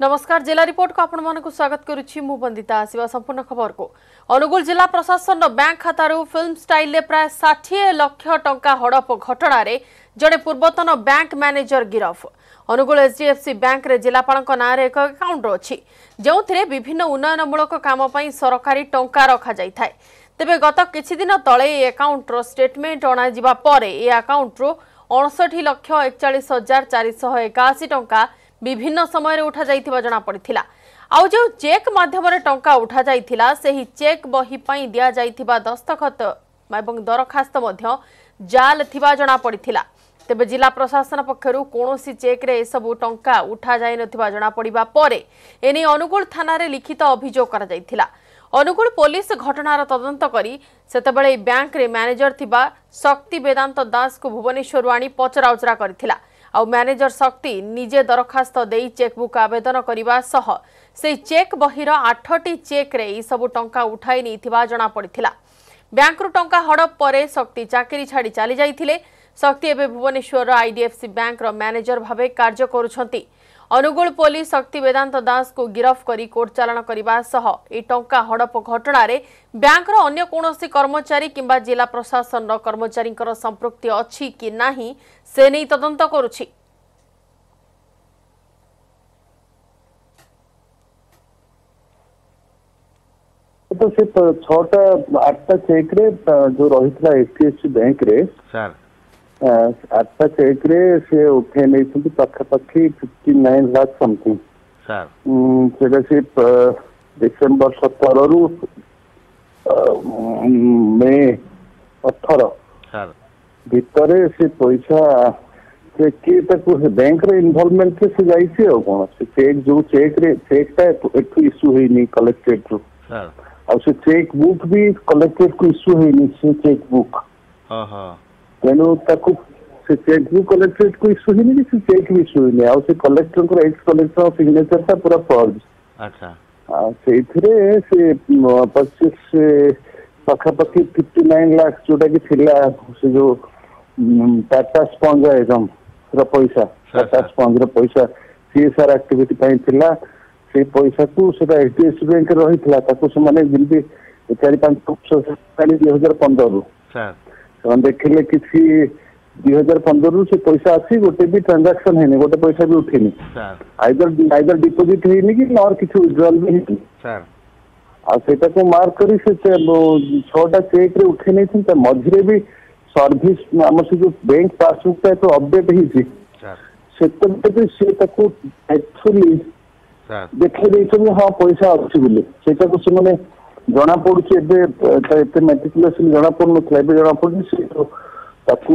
नमस्कार जिला रिपोर्ट को आपण मानकु स्वागत करुछि मु बंदिता आसीबा संपूर्ण खबर को। अनुगुल जिला प्रशासन बैंक खातारु फिल्म स्टाइल ले प्राय 60 लाख टंका हड़प घटना रे जड़े पूर्वतन बैंक मैनेजर गिरफ। अनुगुल एचडीएफसी बैंक रे जिलापाल नाँ रे एक अकाउंट अछि जो विभिन्न उन्नयनमूलक काम पई सरकारी टंका रखा जाय थाए। तेबे गत किछि दिन तळे ए अकाउंट रो स्टेटमेंट अणा जिबा परे ए अकाउंट रो 59,41,481 टंका विभिन्न समय उठा जाइथिबा जना पड़िथिला। आउ जो चेक माध्यम रे टंका उठा जाइथिला सेही चेक बही पई दिया जाइथिबा दस्तखत एवं दरखास्त मध्य जाल थिबा जना पड़िथिला। तेबे जिला प्रशासन पक्षरु कोनोसी चेक रे सबु टंका उठा जाय नथिबा जना पड़िबा परे एने अनुगुल थाना रे लिखित अभियोग करा जाइथिला। अनुगुल पुलिस घटनार तदंत करी सेतबेले बैंक रे मैनेजर थिबा शक्ति वेदांत दास को भुवनेश्वर वाणी पचरा उचरा करथिला। आउ मैनेजर शक्ति निजे दरखास्त देई चेकबुक आवेदन करिबा सह से चेक बहिर 8टी चेक रे ई सब टंका उठाई नैथिबा जना पड़िथिला। बैंक रु टंका हड़प परे शक्ति चाकरी छाड़ी चली जाइथिले। शक्ति एबे भुवनेश्वर आईडीएफसी बैंक रो मैनेजर भाबे कार्य करूछंती। अनुगुल पुलिस शक्ति वेदांत दास को गिरफ करी कोर्ट चालान करिबा सह ई टंका हड़प घटना रे बैंक रो अन्य कोनोसी कर्मचारी किंबा जिला प्रशासन रो कर्मचारी कर संपृक्ति अछि कि नाही से नै तदंत करूछि। तो सिर्फ 6-8 चेक रे जो रहितला एचडीएफसी बैंक रे सर 8 चेक रे से उठे नै छथि पाखापाखी 59 लाख समथिंग सर। सेटा सिर्फ डिसेंबर 17 रु मई 18 सर भितरे से पैसा से केटा को बैंक रे इन्वॉल्वमेंट से जाईसी हो कोन से चेक जो चेक रे चेक ता एथु इशू होई नै कलेक्टेड रु सर। और से चेक बुक भी कलेक्टेड को इश्यू है नहीं से चेक बुक हां हां तेनो ताकु से चेक बुक कलेक्टेड को इश्यू है नहीं से चेक भी इश्यू नहीं और से कलेक्टर को एक्स कलेक्टर सिग्नेचर सा पूरा फॉर्ज अच्छा से इथरे से 25 से पाखापाखी 59 लाख जोटा की थिला से जो टाटा स्पॉन्ज है एकदम पूरा पैसा टाटा स्पॉन्ज रे पैसा सीएसआर एक्टिविटी पई थिला से पैसा को से एचडीएफसी बैंक रही था ताको से माने जिनके 45,42015 रु सर हम देखिले किसी 2015 रु से पैसा आसी गोटे भी ट्रांजैक्शन हैने गोटे पैसा भी उठेनी सर आइदर डिपॉजिट हैनी कि और किछु विड्रॉल भी नहीं सर। आ सेटा को मार्क करी से 6टा चेक रे उठेनी थी त मझरे भी सर्विस हम से जो बैंक पासबुक पे तो अपडेट ही थी सर सेतन से ताको एक्चुअली देखि देछो हां पैसा अछि बुले सेटा को से माने जना पडुछि एबे एते मेटिकुलसली जना पडनु क्लाइबे जना पडनु से ताकु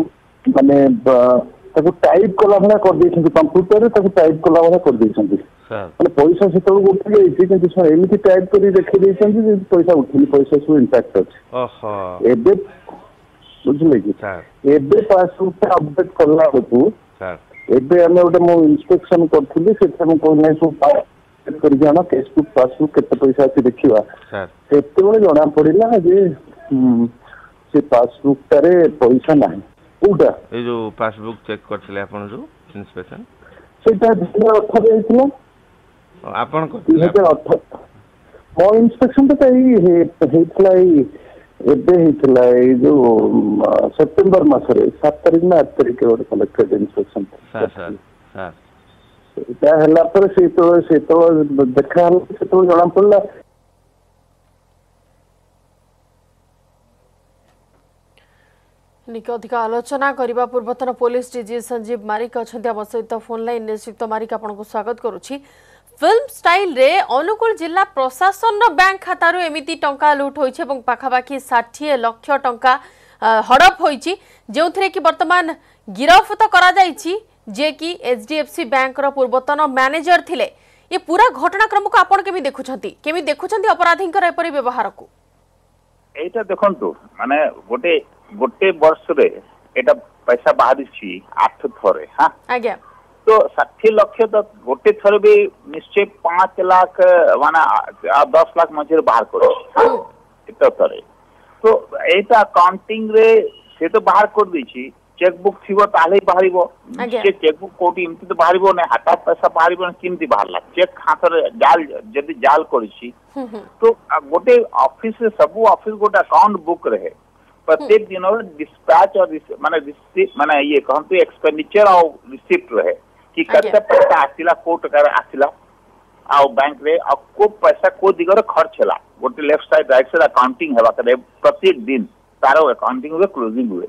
माने ताकु टाइप कला भना कर देछन कंप्यूटर रे ताकु टाइप कला भना कर देछन सर माने पैसा सेटा उठि गई जे कि सर एमिति टाइप करी देखि देछन जे पैसा उठिली पैसा सो इंपैक्ट अछि ओहो एबे बुझले कि सर एबे पासबुक अपडेट करला बतु सर एबे हमें ओटा मो इंस्पेक्शन करथुली सेटा मो कोने सो कर जाना फेसबुक पासबुक केते पैसा से देखिवा सर सेते बले जना पड़िला जे से पासबुक तारे पैसा नाही उडा ए जो पासबुक चेक करथिले आपण जो इंस्पेक्शन सेटा 2018 रे हितलो आपण करथिले 2018 मो इंस्पेक्शन तो एही हितला एही एबे हितला ए जो सितंबर मास रे 7 तारिख ना 8 तारिख के collected inspection sir sir sir ता हल्ला पर से तो देखा से तो जना पड़ला। निक अधिक आलोचना करबा पूर्वतन पुलिस डीजी संजीव मारिक अछंती अब सहित फोन लाइन ने श्रीयुक्त मारिक आपन को स्वागत करूची। फिल्म स्टाइल रे अनुगुल जिला प्रशासन रो बैंक खाता रो एमिति टंका लूट होई छे एवं पाखा बाकी 60 लाख टंका हड़प होई छी जेउ थरे कि वर्तमान गिरफ्त तो करा जाई छी जे कि एचडीएफसी बैंक रो पूर्वतन मैनेजर थिले। ये पूरा घटनाक्रम को आपण केमि देखुछंती अपराधींकर एपरि व्यवहार को एटा देखंतु माने गोटे वर्ष रे एटा पैसा बाहरि छी 8 थरे हां आज्ञा तो 60 लाख तो गोटे थरे भी निश्चय 5 लाख माने 10 लाख मजर बाहर करो एटा थरे तो एटा अकाउंटिंग रे से तो बाहर कर दी छी चेकबुक थी ताले बाहर से चेकबुक कोटी एमती तो बाहर ना हाथ पैसा बाहर केमती बाहर चेक हाथ जाल जदि जाल कर तो गोटे ऑफिस सबू ऑफिस गोटे अकाउंट बुक रहे प्रत्येक दिन डिस्पैच और माने ये कहते एक्सपेंडिचर और रिसीप्ट रहे कि कत पैसा आसला को टकर आसला आउ बैंक रे आ को पैसा को दिगरे खर्च होला गोटे left side right side accounting हेबा करे प्रत्येक दिन तारो अकाउंटिंग रे क्लोजिंग हुए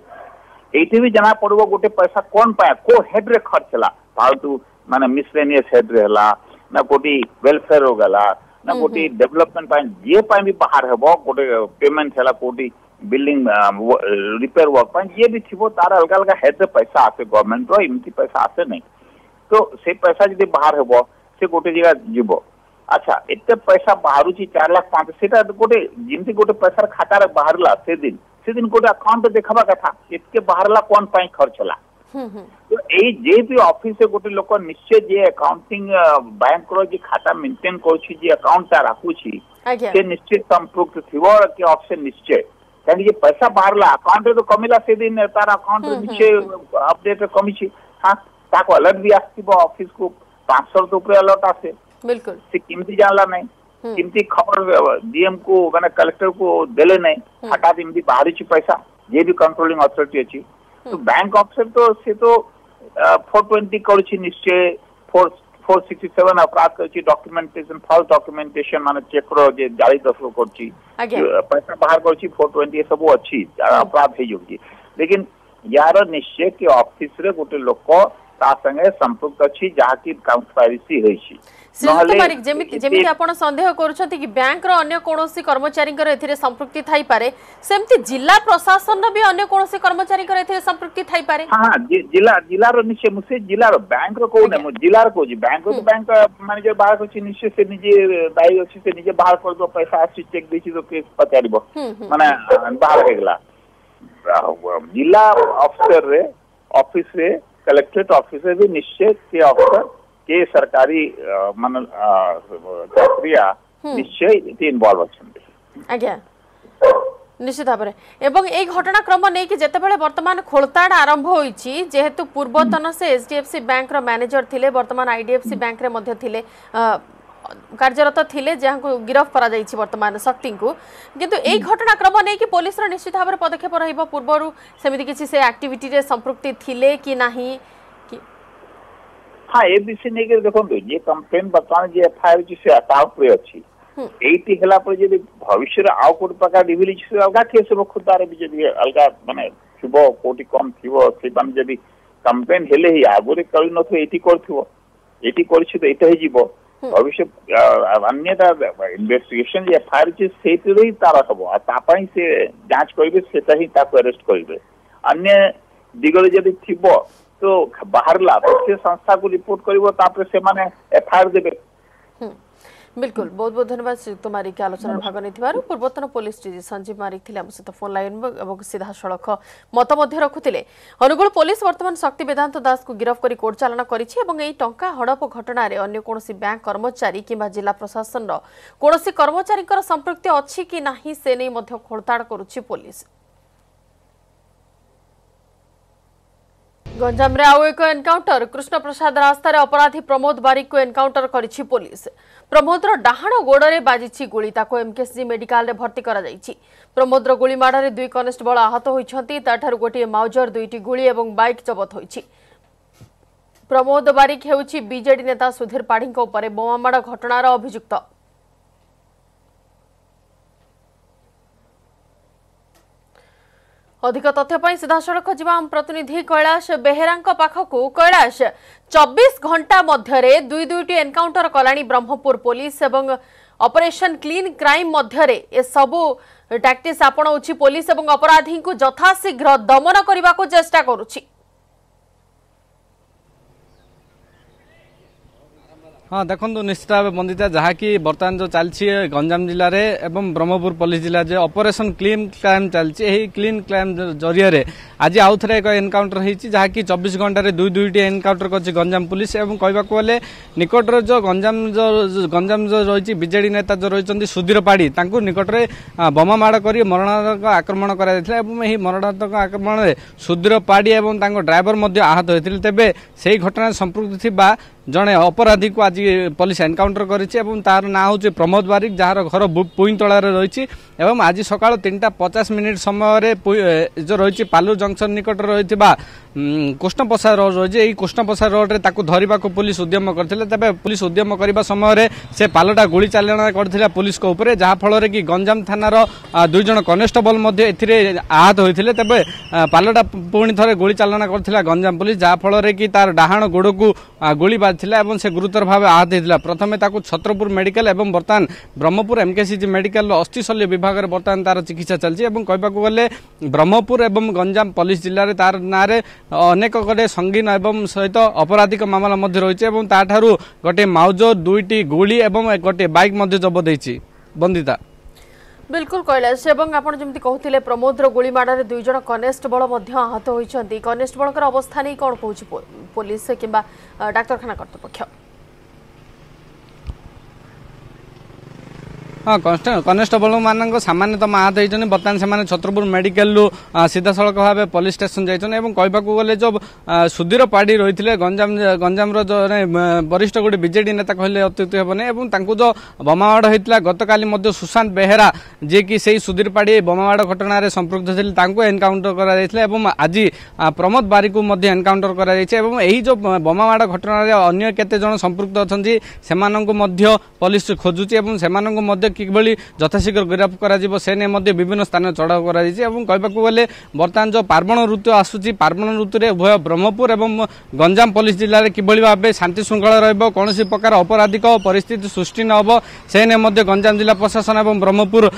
एते भी जना पड़बो गोटे पैसा कोन पाए को हेड रे खर्च होला फालतू माने मिसलेनियस हेड रहला ना कोटी वेलफेयर हो गला ना कोटी डेवलपमेंट पाए जे पाए भी बाहर हेबो गोटे पेमेंट हेला कोटी बिल्डिंग रिपेयर वर्क पाए जे भी थिबो तार अलग अलग हेड रे पैसा आसे गवर्नमेंट रो इमती पैसा आसे नहीं तो से पैसा जदि बाहर हेबो से गोटे जगह जीव अच्छा एते पैसा बाहर 4,05,000 सेटा गोटे जिमती गोटे पैसा खाता रे बाहरला से दिन गोटे अकाउंट देखबा कथा एतके बाहरला कोन पाई खर्चला तो ए जे भी ऑफिस से गोटे लोक निश्चय जे अकाउंटिंग बैंक रो जे खाता मेंटेन करछि जे अकाउंट ता राखु छी से निश्चित संप्रक्त थिबो कि ऑप्शन निश्चय ताकि जे पैसा बाहरला अकाउंट तो कमिला से दिन तार अकाउंट निश्चय अपडेट कमी छी हां ताको अलर्ट भी आसीबो ऑफिस को 500 रुपया अलर्ट आसे बिल्कुल से किमती जानला नहीं किमती खबर डीएम को माने कलेक्टर को देले नहीं हटा दिमती बाहरी छी पैसा जे भी कंट्रोलिंग अथॉरिटी अछि तो बैंक ऑफिसर तो से तो 420 कर छी निश्चय 467 अपराध कर छी डॉक्यूमेंटेशन फॉल्स डॉक्यूमेंटेशन माने चेक रो जे जाली दफरो कर छी पैसा बाहर कर छी 420 सब अछि अपराध हे योग्य लेकिन यार निश्चय के ऑफिस रे गोटे लोक तासंगे संपर्क अछि जाकी कंपायरेसी होई छी नहले जेमिति आपण संदेह करूछथि कि बैंक रो अन्य कोनोसी कर्मचारी कर एथिरे संपृक्ति थाई पारे सेमति जिला प्रशासन रो भी अन्य कोनोसी कर्मचारी कर एथिरे संपृक्ति थाई पारे हां जिला रो निश्चय मुसे जिला रो बैंक रो कोन हम जिला रो कोजी बैंक रो बैंक मैनेजर बाहर कोची निश्चय से निजे दाई अछि से निजे बाहर कर दो पैसा आसी चेक देछि तो केस पचारिबो माने बाहर हेगला जिला अफसर रे ऑफिस रे कलेक्ट्रेट ऑफिसर भी निश्चय के अफसर के सरकारी मन प्रक्रिया निश्चय इन्वॉल्व अच्छा आज्ञा निश्चित भाव एवं ए घटनाक्रम नहीं कि जितेबाला वर्तमान खोलताड़ आरंभ होईची जेहेतु पूर्वतन से एचडीएफसी बैंक रो मैनेजर थिले वर्तमान आईडीएफसी बैंक रे मध्य थिले कार्यरत थिले जहां गिरफ करा जाईची वर्तमान शक्ति को किंतु ए घटनाक्रम नहीं कि पुलिस रो निश्चित भाव पदक्षेप रहइबो पूर्वरु सेमिति किछि से एक्टिविटी रे संपृक्ति थिले कि नाही कि हां ए बिषय नै के देखो जे कंप्लेन बतान जे एफआईआर जे से अकाउंट पे अछि एति हला पर जे भविष्य रे आउ कोट प्रकार डिविलिज से अलगा केस रो खुदारे जे अलगा माने सुबो कोटी कम थिवो से बन जे कंप्लेन हेले ही आगोरे करि नथो एति करथिवो एति करछि त एते हे जीवो भविष्य अन्यथा इन्वेस्टिगेशन या फायर चीज से तारा हम तापाई से जांच करेंगे से अरेस्ट करेंगे अन्य दिगरे जब थी तो बाहर ला तो से संस्था को रिपोर्ट करेंगे से माने एफआईआर देबे बिल्कुल बहुत बहुत धन्यवाद श्रीयुक्त मारिक आलोचना भाग नहीं पूर्वतन पुलिस डीजी संजीव मारिक थे आम सहित फोन लाइन और सीधा सड़ख मत रखुते अनुगुल पुलिस वर्तमान शक्ति वेदांत दास को गिरफ्त कर कोर्ट चालान करें टंका हड़प घटना अन्य कौन बैंक कर्मचारी किंवा जिला प्रशासन कौन कर्मचारी संपृक्ति अच्छी कि नहीं से नहीं खोलताड़ करुच्ची पुलिस गंजाम आउ एक एनकाउंटर कृष्ण प्रसाद रास्तार अपराधी प्रमोद बारिक को एनकाउंटर करिछि पुलिस प्रमोदर डाहाण गोड़े बाजिछि गोली ताको एमकेसी मेडिकल रे भर्ती करा जाइछि प्रमोदर गोली माड़रे दुई कनेस्टेबल आहत होइछंती ताठार गोटे माउजर दुईटी गोली एवं बाइक जब्त होइछि प्रमोद बारिक हेउछि बीजेडी नेता सुधीर पाढ़ीक उपरे बोमामाड़ घटनार अभियुक्त अधिक तथ्य सीधासख जी प्रतिनिधि कैलाश बेहेरा पाखक कैलाश 24 घंटा मध्य दुई दुईटी एनकाउंटर कलानी ब्रह्मपुर पुलिस एवं ऑपरेशन क्लीन क्राइम मध्य सबू टैक्टिक्स आपणाउछि पुलिस एवं अपराधी को यथाशीघ्र दमन करने को चेष्टा करुछि हाँ देखो निश्चित भाव बंदिता जहाँकि बर्तमान जो चलती गंजाम जिले में एवं ब्रह्मपुर पुलिस जिला जो ऑपरेशन क्लीन क्राइम चलती क्लीन क्राइम जरिया आज आउ थे एक एनकाउंटर होती जहाँकि 24 घंटे दुई दुईट एनकाउंटर कर गंजाम पुलिस और कहवाक गले निकटर जो गंजाम जो रही बीजेडी नेता जो रही सुधीर पाढ़ी निकटने बोमा माड़ कर मरणात्मक आक्रमण कर मरणात्मक आक्रमण में सुधीर पाढ़ी और ड्राइवर आहत होते तेज से घटना संपृक्त थी जड़े अपराधी को आज पुलिस एनकाउंटर कर ना हूँ प्रमोद बारिक जार घर पुईतला रही आज सका 3:50 समय जो रही पालू जंक्शन निकट रही कृष्णप्रसाद रोड रही है। यही कृष्णप्रसाद रोड रे ताकू धरिबा को पुलिस उद्यम करते तेज पुलिस उद्यम करने समय से पालटा गोली चालना कर पुलिस उपर जहाँफल कि गंजाम थानार दुईज कनेस्टेबल आहत होते तेज पालटा पुणी थे गोली चालना कर गंजाम पुलिस जहाँफल कि तार डाहाण गोड़ को गोली बाजिला से गुरुतर भाव आहत होता प्रथम छत्रपुर मेडिकल और बर्तमान ब्रह्मपुर एमकेसीजी मेडिकल अस्थि शल्य विभाग में बर्तमान तार चिकित्सा चलती कहवाक गले ब्रह्मपुर और गंजाम पुलिस जिले में तार ना अनेक गोटे संगीन एवं सहित अपराधिक मामला रही है। ताठार गोटे माउजर दुईटी गोली और गोटे बाइक जबत होती बंदिता बिल्कुल कैलाश और जमी कहते प्रमोदर गोलीमाड़ में दुईज कनेस्टेबल आहत होती कनेस्टेबल अवस्था नहीं कौन कह पुलिस कि डाक्तखाना कर्तृपक्ष हाँ कनेस्टेबल मान सामान्यतम आहत होती बर्तमान से छत्रपुर मेडिकल रु सीधा सड़क भाव पुलिस स्टेशन जाइए कहवाक गले जो सुधीर पाढ़ी रही है गंजाम जो वरिष्ठ गोटे बीजेडी नेता कहले अत्युक्ति हेबने जो बोमामाड़ होता गतकाली सुशांत बेहरा जी कि से सुधीर पाढ़ी बोमामाड़ घटन संपृक्त थे एनकाउंटर कर आज प्रमोद बारी को एनकाउंटर करो बोमामाड़ घटन अन्य केते जन संपृक्त अच्छी से पुलिस खोजुची से किभली यथाशीघ्र गिरफ्त कर विभिन्न स्थान चढ़ाव कहवाक गले बर्तमान जो पार्वण ऋतु आसूची पार्वण ऋतु में उभय ब्रह्मपुर एवं गंजाम पुलिस जिले में किभली भाव शांति श्रृंखला रौसी प्रकार अपराधिक परिस्थिति सृष्टि न हो से गंजाम जिला प्रशासन और ब्रह्मपुर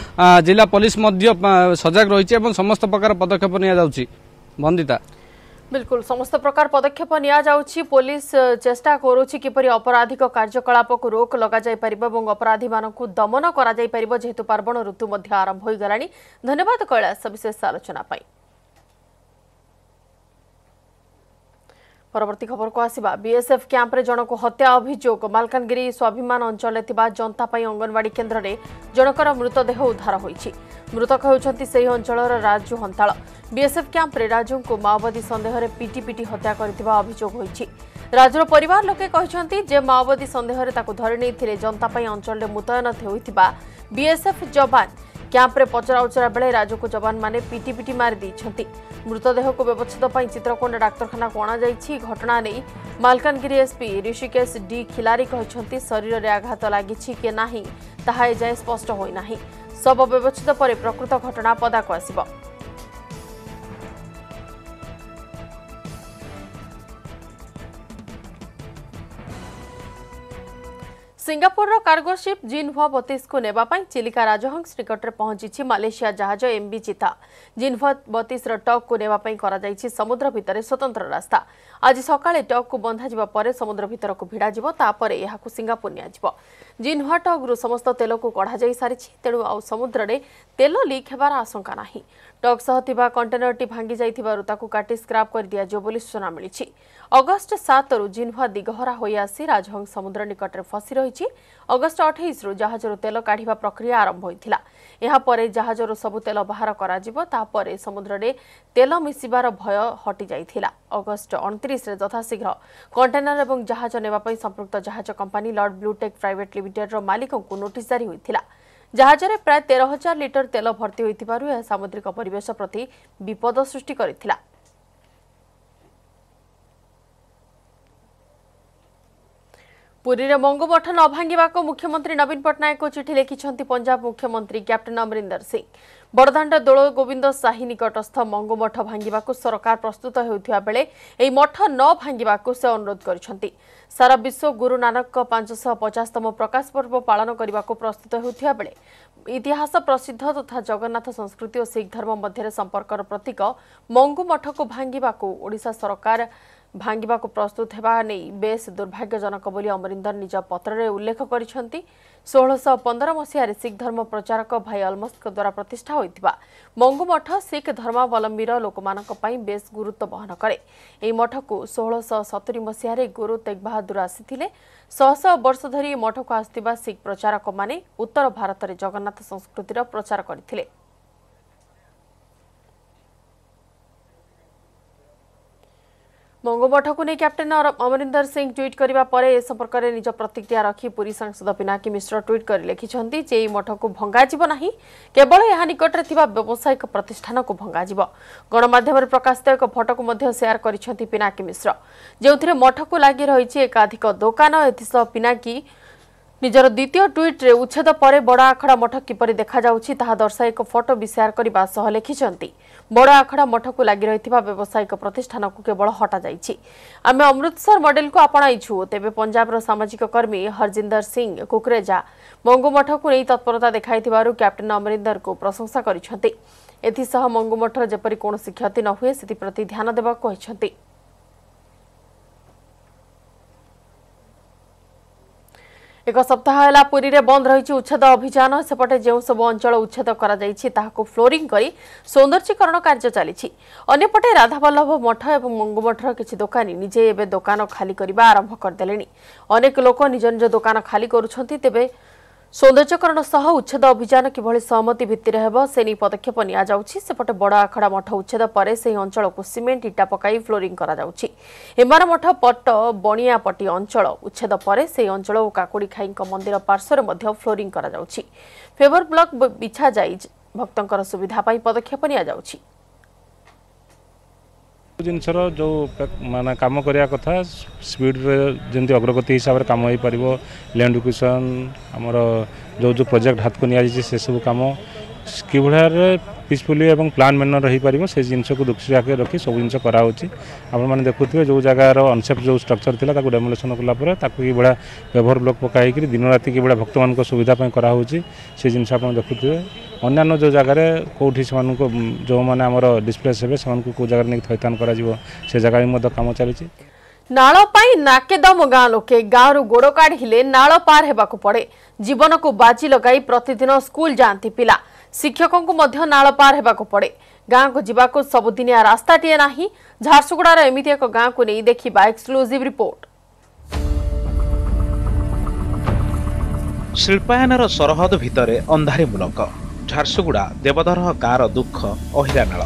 जिला पुलिस सजग रही है समस्त प्रकार पदक्षेप नि बंदिता बिल्कुल समस्त प्रकार पदक्षेप नि पुलिस चेष्टा करुच्ची किपरि अपराधिक कार्यकलाप को रोक लग जाय परिबो एवं अपराधी मानक दमन करा जाय परिबो जेतु पार्वण ऋतु मध्य आरंभ होई गलानी। धन्यवाद कैलाश सविशेष आलोचना पाई। परवर्ती खबर को आसिबा बीएसएफ कैंप रे जनको हत्या अभियोग मालकानगिरी स्वाभिमान अंचल जनता पाई अंगनवाड़ी केन्द्र में जनकर मृतदेह उद्धार होईछि। मृतक होउछंती सेही अंचलर राजू हंताल। बीएसएफ कैंप रे राजू को माओवादी संदेह रे पीटी पीटी हत्या करथिबा अभियोग होईछि। राजूर परिवार लोके कहिसंती जे माओवादी संदेह रे ताकू धरि नैथिले जनता पाई अंचल रे मुतयन होईथिबा बीएसएफ जवान कैंप पचरा उचरा बेले राजू को जवान माने पीटी पीटी मारि दैछंती। मृतदेह को व्यवस्थित चित्रकोंडा डाक्तखाना को अणाई घटना नहीं मालकानगिरी एसपी ऋषिकेश डी खिलारी कहते शरीर में आघात लगी कि नहीं ताहा एजाए स्पष्ट होना सब व्यवस्थित पर प्रकृत घटना पदाक आसिब। सिंगापुर कार्गो शिप जिनहुआ 32 को नेबा पाई चिलिका राजहंस निकट पहुंची मलेशिया जहाज एमबी चिता। जिनहुआ 32 टॉक को नेबा पाई करा जायछि समुद्र भितर स्वतंत्र रास्ता। आज सकाळे टॉक को बंधा जिबा परे समुद्र भितर को भिड़ा जिबो तापरे एहाकु सिंगापुर निया जिबो। जिनहुआ टॉक रु समस्त तेल को कढा जाय सारिछि तेणु आ समुद्र रे तेल लीक हेबार आशंका नाही। टॉक सह थिबा कंटेनर टी भांगी जायथिबारु ताकु काटी स्क्रैप कर दिया जो बोली सूचना मिलिछि। अगस्त 7 रु जिनहुआ दिगहरा होई आसी राजहंस समुद्र निकट रे फसी रही अगस्त 28 रु जहाजर तेल काढ़ा प्रक्रिया आरंभ होता यापर जहाजर सबू तेल बाहर कर समुद्र में तेल मिसार भय हटि जाता। अगस्त 29 यथाशीघ्र कंटेनर और जहाज ने संपृक्त जहाज कंपानी लॉर्ड ब्लूटेक प्राइवेट लिमिटेडर मालिकों को नोटिस जारी होता। जहाज में प्राय 13,000 लिटर तेल भर्ती हो सामुद्रिक परिवेश प्रति विपद सृष्टि करथिला। पुरी में मंगु मठ न भांगा को मुख्यमंत्री नवीन पट्टनायक को चिठी लिखिं पंजाब मुख्यमंत्री कैप्टन अमरिंदर सिंह। बड़दाण्ड दोल गोविंद साही निकटस्थ मंगु मठ भांगा को सरकार प्रस्तुत होता बेले यह मठ न भांगा से अनुरोध कर सारा विश्व गुरु नानक 550तम प्रकाश पर्व पालन करने को प्रस्तुत होता बेले इतिहास प्रसिद्ध तथा जगन्नाथ संस्कृति और सिख धर्म मध्य संपर्क प्रतीक मंगु मठ को भांगा को ओडिशा सरकार भांगिबाको प्रस्तुत हेबा नै बेस दुर्भाग्यजनक बोली अमरिन्दर निज पत्ररे उल्लेख गरिसन्ति। 1615 मसीह सिख धर्म प्रचारक भाई अलमस्क द्वारा प्रतिष्ठा होइतिबा मंगु मठ सिख धर्मावलम्बी लोकमानक पई बेस गुरुत्व बहन करे। एही मठको 1670 मसीह गुरु तेग बहादुर आसीथिले। शह वर्ष धरी मठको आस्तिबा सिख प्रचारक माने उत्तर भारत रे जगन्नाथ संस्कृतिर प्रचार करथिले। मंगु मठ को नहीं कैप्टेन अमरिंदर सिंह ट्वीट करने पर ए संपर्क में निज प्रतिक्रिया रखी पुरी सांसद पिनाकी मिश्र ट्वीट कर लिखिं जे मठ को भंगाजिब नाही, केवल यहाँ निकट व्यावसायिक प्रतिष्ठान को भंगाजिब। गणमाध्यम प्रकाशित एक फटो को मध्य शेयर करिसेंती पिनाकी मिश्र, जो मठ को लगी रही एकाधिक दुकान। एसह पिनाकी निजर द्वितीय ट्वीट रे उच्छेद पर बड़ आखड़ा मठ किपर देखा ताहा दर्शाई एक फोटो भी शेयर करने लिखिं बड़ आखड़ा मठ को लगी रही व्यावसायिक प्रतिष्ठान को केवल हटा जाइए। आम अमृतसर मॉडल को आपणाईछु। तेबे पंजाब सामाजिक कर्मी हरजिंदर सिंह कुकरेजा मंगु मठ को नहीं तत्परता देखाई कैप्टेन अमरिंदर को प्रशंसा कर मंगु मठ जेपरी कौन क्षति न हुए से ध्यान देवा कहते। एक सप्ताह है पुरी रे बंद रही उच्छेद अभियान। सेपटे जो सब अंचल उच्छेद कर फ्लोरिंग कर सौंदर्यीकरण कार्य चली। अंपटे राधावल्लभ मठ और मंगुमठर किसी दुकानी निजे एवं दुकान खाली करने आरंभ करदे। अनेक लोक निज निज दुकान खाली करुंच। तेज सौंदर्यकरण सह उच्छेद अभियान किभली सहमति भित्तिरे हेबो से नहीं पदक्षेप निया जाउछि। सेपटे बड़ आखड़ा मठ उच्छेद पर से अंचल को सीमेंट इटा पकाई फ्लोरिंग करा जाउछि। हेमार मठ पट बणियापटी अंचल उच्छेद पर से अंचल और काकुड़ी खाई मंदिर पार्श्वर मध्य फ्लोरिंग करा जाउछि। फेवर ब्लॉक बिछा जाई भक्तंकर सुविधा पाई पदक्षेप निया जाउछि। जिनसर जो माना काम करिया कथा स्पीड रे जेंती अग्रगति हिसाब रे काम होई परिवो। लैंड एक्विजिशन हमरो जो जो प्रोजेक्ट हाथ को निया जे से सब काम कि भड़ा रे पीसफुली एवं प्लान मेनर रही परिवो से जिनसो को दृष्टि राखे रखी सब जिनसो करा होची। आपण माने देखुथिबे जो जगह रो अनसेफ जो स्ट्रक्चर थिला ताको डेमोलेशन होला पर ताको कि भड़ा फेवर ब्लॉक पकाई कि दिन राती कि भड़ा भक्त मान को सुविधा पय करा होची। से जिनसो आपण देखुथिबे अन्यान्य जो जगार कौटी से जो मैंने आम डिस्प्लेस हे को जगह नहीं थैथान कर जगह कम चली। नालपाई नाकेदम गाँ लोके गाँव गोड़ काढ़ी नाल पार हेबाकु पड़े। जीवन को बाजी लगाई प्रतिदिन स्कूल जाती पिला शिक्षकों को मध्य नाल पार हेबाकु पड़े। गाँ को जीवाकु सबुदिनिया रास्ता टीए नाही। झारसुगुड़ार एमिति एक गाँ को नहीं देखिबा एक्सक्लूसिव रिपोर्ट। शिल्पायनर सरहद भितरे अंधारी मुलक झारसुगुड़ा देवधरह गाँर दुख अहिरा नाल।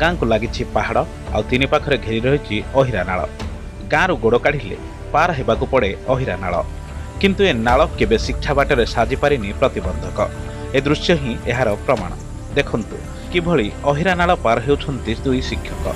गाँ को लगी पहाड़ आउ तीन पाखरे घेरी रही अहिरा नाल। गाँव गोड़ काढ़ी पार होगा पड़े अहिरा नाल, किंतु ए नाल केबे शिक्षा बाटर साजि पारिनी प्रतिबंधक। ए दृश्य ही एहार प्रमाण। देखंतु किभली अहिरा नाल पार होउछन्ति दुई शिक्षक।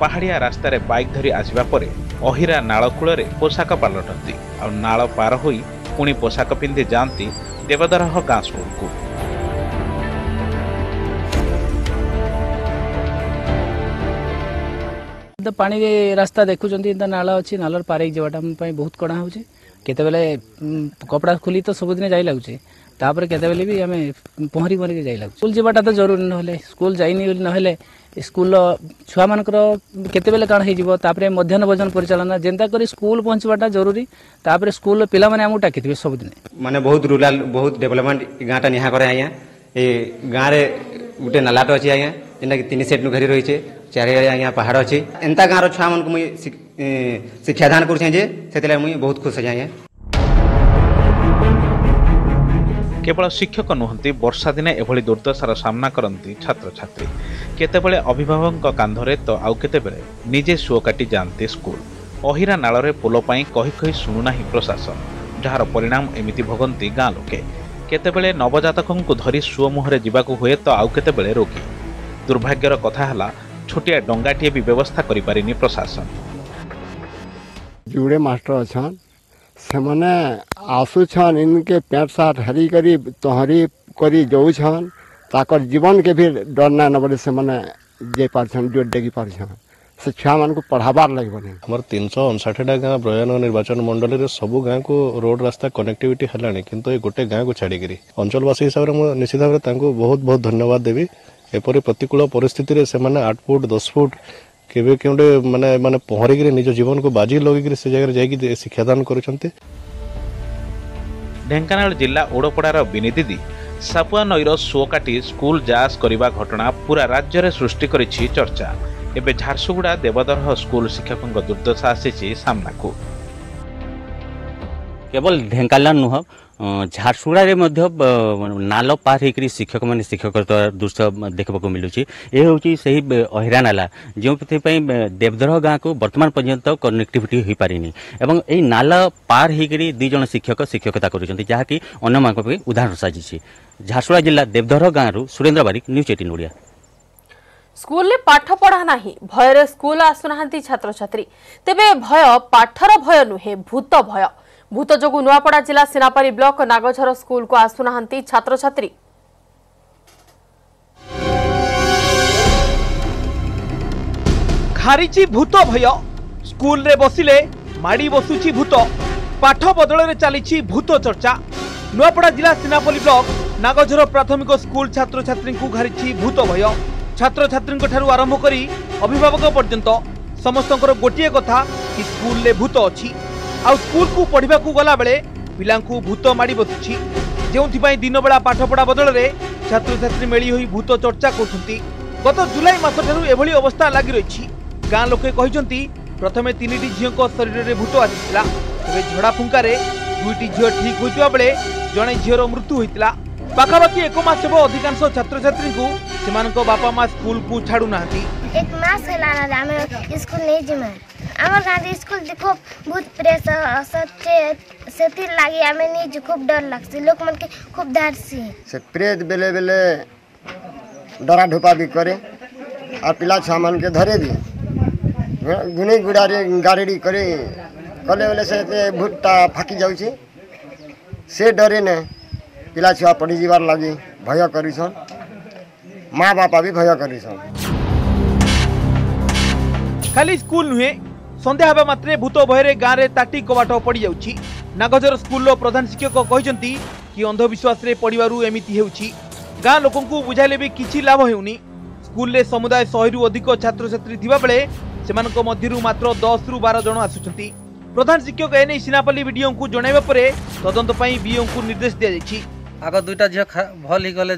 पहाड़िया रास्तार बाइक धरी आसवा पर अहिरा नाल कूलरे पोशाक पलटती और नाल पार होई पुणी पोशाक पिंधि जाती देवदरह गाँ स्कूल को। पानी रास्ता देखुं नाल अच्छी नाल पार जावाटा बहुत कड़ा हो। केतबेले कपड़ा खोली तो सबुदिन जाई लागुचे, तापर केतबेले भी आम पहरी पहरी जाई लागु। स्कूल जावाटा तो जरूरी ना, स्कूल जाइनी ना स्कूल छुआ मान केतबेले कण हो मध्याह्न भोजन परिचालना जेंता करी स्कूल पहुँचवाटा जरूरी। तापर स्कूल पिला माने हमहु टाकिथिबे सबुदिन माने बहुत रूरल बहुत डेवलपमेंट गाँटा निहा करे। आज्ञा ए गाँवे गोटे नालाट अच्छे आज्ञा जेनटा कि 3 सेट नु घेरी रही है। चारिआड़े आज्ञा पहाड़ अच्छे एंता गाँव छुआ मन को मुझे शिक्षादान करें मुझे बहुत खुश है। केवल शिक्षक नुहंती वर्षा दिने एभली दुर्दशार सामना करती छात्र छात्री। केतेबेले अभिभावक कांधरे तो आउ केतेबेले निजे सुओ काटी जाती स्कूल। अहिरा नालरे पोल पाई कही शुणुना प्रशासन, जार परिणाम एमिति भोगंती गाँ लोके। केतेबेले नवजातकों को धरी सुओ मुहरे जीवाकू हुए तो आउ केतेबेले रोगी। दुर्भाग्यर कथा हला छोटिया डंगाटे भी व्यवस्था करि पारिनी प्रशासन। जुड़े मास्टर अच्छा से माने आसु छन इनके पैंट शर्ट हरी करी तोहरी करी जाऊ छन ताकर जीवन के भी डर ना न बड़े से माने जे पार छन जो डेगी पार छन शिक्षा मान को पढ़ाबार लगे हमर 359 टा गाँ ब्रयन निर्वाचन मंडल रे सबु गाँ को रोड रास्ता कनेक्टिविटी हलाणी किंतु ए गोटे गाँ को छाड़िकी अंचलवासी हिसाब से मुझे निश्चित भाव में बहुत बहुत धन्यवाद देवी। एपरी प्रतिकूल परिस्थिति रे सेमाने 8 फुट 10 फुट केवे केउडे माने माने पहरिक निज जीवन को बाजी लगे से जगह जाकि शिक्षादान करुंट। ढेंकानाल जिला ओड़पड़ार बिनी दीदी सापुआ नईर सुओ काटी स्कूल जास करिबा घटना पूरा राज्य में सृष्टि करिछि चर्चा। एबे झारसुगुड़ा देवदरह स्कूल शिक्षकों दुर्दशा आसी सामना को केवल ढेंकानाल नुह झारसुगुड़ा रे मध्य नाल पार होकर शिक्षक मैंने शिक्षकता दृश्य देखा मिलूँ। ये हूँ से अहिरा नाला जो देवदरह गाँ को बर्तमान पर्यंत कनेक्टिविटी हो पारिनी एवं यही नाला पार होकर दुईज शिक्षक शिक्षकता कराकि अन्य उदाहरण साजिश। झारसुगुड़ा जिला देवदरह गाँव सुरेन्द्र बारिक न्यूज 18 ओडिया। स्कूल रे पाठ पढ़ा नाही भयर स्कूल आसुना छात्र छात्री तेबे भय पाठर भय नुहे भूत भय। भूत जोगु नुआपड़ा जिला सेनापारी ब्लॉक नागझर स्कूल को आसुना छात्र छात्री। खारिची भूत भय स्कूल रे बसिले माड़ी बसुची भूत पाठ बदल रे चली भूत चर्चा। नुआपड़ा जिला सेनापाली ब्लॉक नागझर प्राथमिक स्कूल छात्र छात्री को घारिची भूत भय। छात्र छात्री आरंभ कर अभिभावक पर्यंत समस्त गोटे कथा कि स्कूल ले भूत अच्छी स्कूल को पढ़ा गला बेले पिला भूत माड़ी बसुची जो दिन बेला पाठ पढ़ा बदल में छात्र छात्री मेली होई भूत चर्चा कर गत जुलाई मास ठारू अवस्था लगी रही। गाँ लोके प्रथम 3टी झील शरीर में भूत आसीला तेज झड़ा फुंकार 2टी झील ठीक होता बेले जड़े झीर मृत्यु होता। पाखापाखि एक मस हे अधिकांश छात्र छात्री को सेमानको बापा माँ स्कूल को छाड़ू ना एक मास स्कूल नहीं जिमा आम गाँव स्कूल खूब बहुत प्रेसर से लगे आम निज खूब डर लगसी लोक मन के खूब धारसी से प्रेत बेले बेले डरा ढोपा भी करे और पिला छुआ मन के धरे भी गुने गुड़ारे गारेड़ी करे कले बेले से भूतटा फाकी जाऊे से डरे ना पिला छुआ पढ़ी जीवार लगे भय करसन माँ बापा भी भय कर। खाली स्कूल नुहे सन्ध्या हवा मात्रे भूत भय गाँव में ताटी कबाट पड़ जाउछि। नागझर स्कूल प्रधान शिक्षक कहते कि अंधविश्वास रे पड़वर एमती हो गाँ लोक बुझाइले भी किसी लाभ होनी। स्कूल रे समुदाय 100 अधिक छात्र छात्री थिबा बेले सेमानक मध्यरु मात्र 10 रू 12 जन आसुछंती। प्रधान शिक्षक एने सिनापाली वीडियो को जणाइबा परे तदंत पई बीओ को निर्देश दिया जाइछि। आग 2टा झील भल ही गले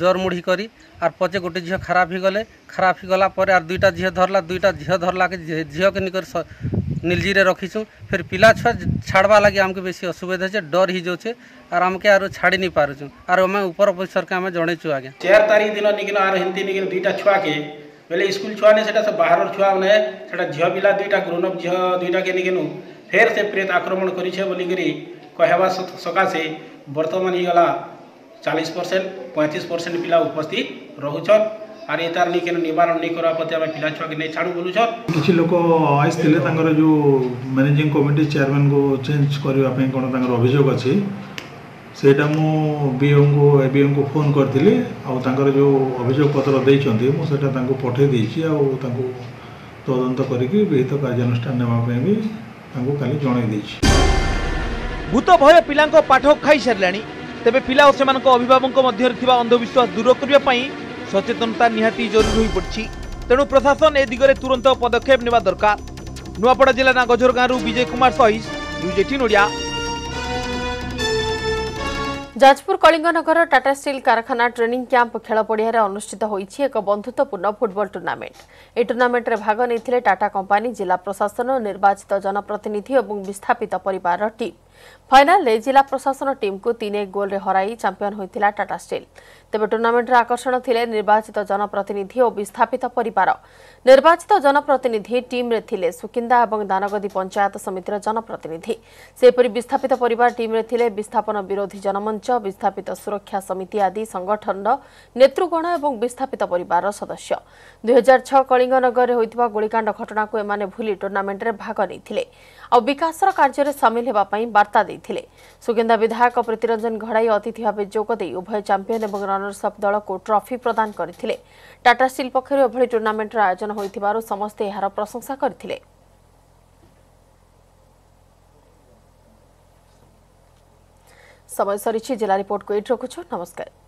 जोर मुड़ी करी आर पचे गोटे झील खराब ही गला पर आर 2टा झील धरला 2टा झील धरला के झील के निकर निलजी रे रखीछू फिर पिला छुआ छाड़वा लगे आमके बेसी असुविधा छे डर ही जो छे आर आमके आरो छाड़ी नहीं पारुछू आर हमें ऊपर अफसर के हमें जणेचू आगे 4 तारीख दिन निकल आर हिंदी निकल 2टा छुआ के बोले स्कूल छुआ ने सेटा से बाहर छुआ ने सेटा झील पिला 2टा ग्रोन अप झील 2टा के निकनु फिर से प्रेत आक्रमण करी छे बोली करी कहवा सका से बर्तमान ही गला 40% 35% पिला उपस्थित रहुछन आर एतार निके निवारण नहीं करा पते हम पिला छुआ के नहीं छाड़ू बोलुछन। किछि लोक आइसथिले तांगर जो मैनेजिंग कमिटी चेयरमैन को चेंज करबा पे कोन तांगर अभियोग अछि सेटा मु बीएम को फोन करथिले आ तांगर जो अभियोग पत्र दैछन्थि मु सेटा तांको पठे दैछि आ तांको तदंत करिकि विहित कार्यानुष्ठान नेबा पे भी तांको खाली जणाइ दैछि। भूत भय पिला पाठ खाई सारे तेबे पिला और सेमानक अभिभावक मध्य अंधविश्वास दूर करने सचेतनता निहाती जरूरी हो पड़ी तेणु प्रशासन ए दिगरे तुरंत पदक्षेप नेबा दरकार। नुआपड़ा जिला नागझर गांव विजय कुमार सहीस न्यूज 18 ओडिया। जाजपुर कलिंगनगर टाटा स्टील कारखाना ट्रेनिंग कैंप खेलपड़िया अनुष्ठित होईछि एक बंधुत्वपूर्ण फुटबॉल टूर्नामेंट। ए टूर्नामेंट रे भाग नेथिले टाटा कंपनी जिला प्रशासन निर्वाचित जनप्रतिनिधि और विस्थापित परिवार टीम। फाइनल रे जिला प्रशासन टीम को 3-1 गोल रे हराई चैंपियन होइथिला टाटा स्टील। तेबे टूर्नामेंट रे आकर्षण थिले निर्वाचित जनप्रतिनिधि और विस्थापित परिवार। निर्वाचित जनप्रतिनिधि टीम रे थिले सुकिंदा एवं दानगदी पंचायत समितिर जनप्रतिनिधि सेपरि विस्थापित परिवार टीम रे थिले विस्थापन विरोधी जनमंच विस्थापित सुरक्षा समिति आदि संगठन नेतृगण एवं विस्थापित परिवार सदस्य। 2006 कलिंगनगर रे होइथिबा गोलीकांड घटना को एमाने भूली टूर्नामेंट रे भाग नेथिले आ विकासर कार्य रे सामिल हेबा पई ବାର୍ତ୍ତା ଦେଇଥିଲେ। ସୁଗେନ୍ଦା ବିଧାୟକ ପ୍ରୀତିରଞ୍ଜନ ଘଡ଼ାଇ ଅତିଥି ଭାବେ ଯୋଗ ଦେଇ ଉଭୟ ଚାମ୍ପିୟନ ଏବଂ ରନର୍ସ ଅପ୍ ଦଳକୁ ଟ୍ରଫି ପ୍ରଦାନ କରିଥିଲେ। ଟାଟା ଷ୍ଟିଲ୍ ପକ୍ଷରୁ ଏଭଳି ଟୁର୍ଣ୍ଣାମେଣ୍ଟର ଆୟୋଜନ ହୋଇଥିବାରୁ ସମସ୍ତେ ଏହାର ପ୍ରଶଂସା କରିଥିଲେ। समय सरी जिला रिपोर्ट को एट रखुछु। नमस्कार।